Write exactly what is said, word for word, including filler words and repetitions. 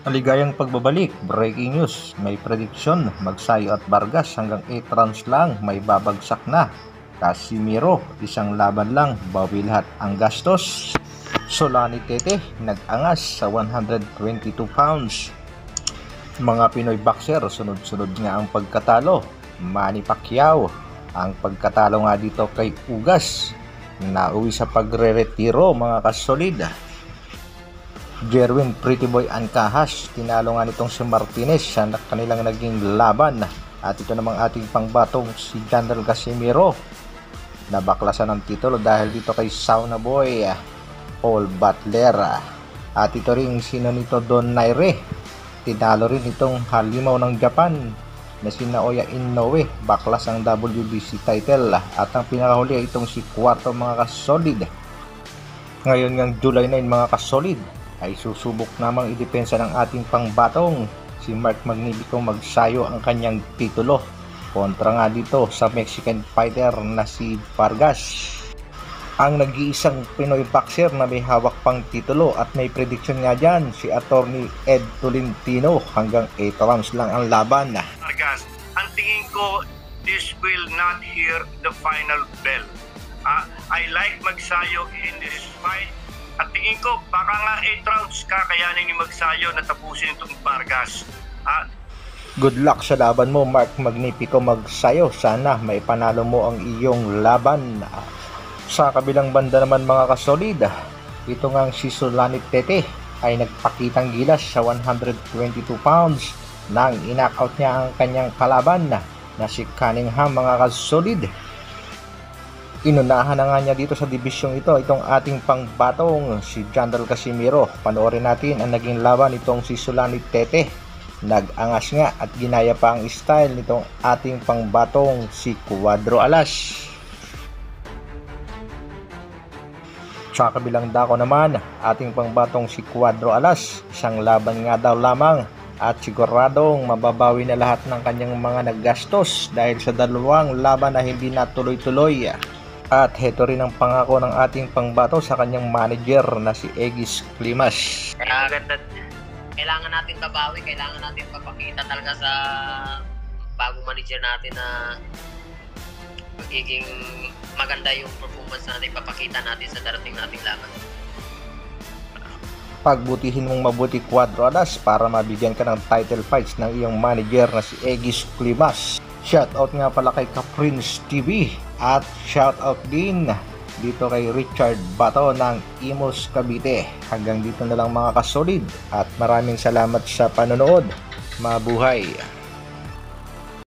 Maligayang pagbabalik, breaking news, may prediction, Magsayo at Vargas hanggang eight rounds lang may babagsak na. Casimiro, isang laban lang, bawi lahat ang gastos. Zolani Tete, nag-angas sa one hundred twenty-two pounds. Mga Pinoy boxer, sunod-sunod nga ang pagkatalo. Manny Pacquiao, ang pagkatalo nga dito kay Ugas, nauwi sa pagre-retiro mga kasolida. Jerwin Pretty Boy Ancash, tinalo nga nitong si Martinez sa kanilang naging laban. At ito namang ating pangbatong si Jandel Casimiro, nabaklasan ng titulo dahil dito kay Sauna Boy Paul Butler. At ito rin si Nonito Donaire, tinalo rin itong halimaw ng Japan na si Naoya Inoue, baklas ang W B C title. At ang pinakahuli ay itong si Cuarto mga kasolid. Ngayon ngang July ninth mga kasolid ay susubok namang idepensa ng ating pangbatong si Mark Magsayo Magsayo ang kanyang titulo kontra nga dito sa Mexican fighter na si Vargas, ang nag-iisang Pinoy boxer na may hawak pang titulo. At may prediction nga dyan si attorney Ed Tolentino, hanggang eight rounds lang ang laban. Vargas, ang tingin ko this will not hear the final bell. uh, I like Magsayo in this fight. At tingin ko, baka nga eight rounds kakayanin ni Magsayo na tapusin itong Vargas. Ah. Good luck sa laban mo, Mark Magnifico Magsayo. Sana may panalo mo ang iyong laban. Sa kabilang banda naman mga kasolid, ito nga si Zolani Tete ay nagpakitang gilas sa one hundred twenty-two pounds nang inackout niya ang kanyang kalaban na si Cunningham mga kasolid. Inunahan na nga niya dito sa dibisyong ito itong ating pangbatong si Jandel Casimiro. Panoorin natin ang naging laban nitong si Zolani Tete. Nag-angas nga at ginaya pa ang style nitong ating pangbatong si Cuadro Alas. Sa kabilang dako naman, ating pangbatong si Cuadro Alas, isang laban nga daw lamang at siguradong mababawi na lahat ng kanyang mga naggastos dahil sa dalawang laban na hindi natuloy-tuloy. At heto rin ang pangako ng ating pangbato sa kanyang manager na si Egis Klimas. Kailangan, kailangan natin babawi, kailangan natin papakita talaga sa bagong manager natin na magiging maganda yung performance natin, papakita natin sa darating nating laban. Pagbutihin mong mabuti Cuadro Alas para mabigyan ka ng title fights ng iyong manager na si Egis Klimas. Shoutout nga pala kay Caprince T V at shoutout din dito kay Richard Bato ng Imos Cavite. Hanggang dito na lang mga kasolid at maraming salamat sa panonood. Mabuhay!